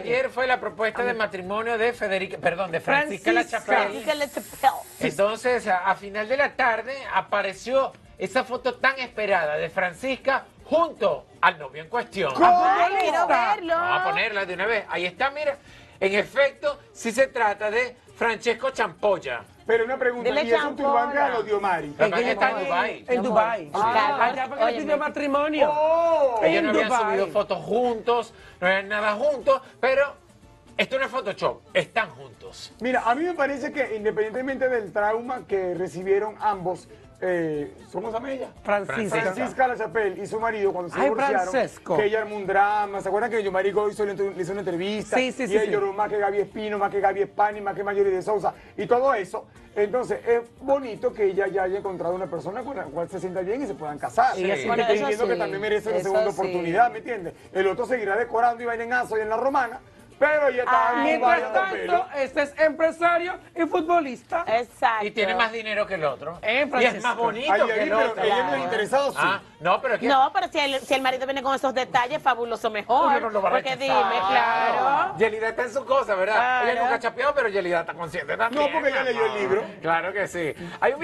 Ayer fue la propuesta de matrimonio de Francisca Lachapel. Entonces, a final de la tarde apareció esa foto tan esperada de Francisca junto al novio en cuestión. ¡Ay, quiero verlo! Vamos a ponerla de una vez. Ahí está, mira. En efecto, sí se trata de Francesco Champolla. Pero una pregunta, ¿y es un turbante o de Omari? Ella está en Dubai. En Dubai. Allá para que le pidió matrimonio. Ellos no habían subido fotos juntos, no eran nada juntos, pero esto no es Photoshop, están juntos. Mira, a mí me parece que independientemente del trauma que recibieron ambos, ¿cómo se llama ella? Francisca Lachapel y su marido, cuando se divorciaron, que ella armó un drama. ¿Se acuerdan que Omari le hizo una entrevista? Sí, y ella lloró más que Gaby Espino, más que Gaby Espani, más que Mayuri de Sousa y todo eso. Entonces, es bonito que ella ya haya encontrado una persona con la cual se sienta bien y se puedan casar. Sí. Sí. Bueno, entiendo que también merece una segunda oportunidad, ¿me entiendes? El otro seguirá decorando y bailenazo y en la romana. Pero ya está. Mientras tanto, este es empresario y futbolista. Exacto. Y tiene más dinero que el otro. Y es más bonito que el otro. Ella no es interesado, sí. No, pero si el marido viene con esos detalles, fabuloso, mejor. Uno no lo va a rechazar. Porque dime, claro. Yelida está en su cosa, ¿verdad? Claro. Ella nunca chapeó, pero Yelida está consciente también. No, porque ella leyó el libro. Claro que sí. Hay un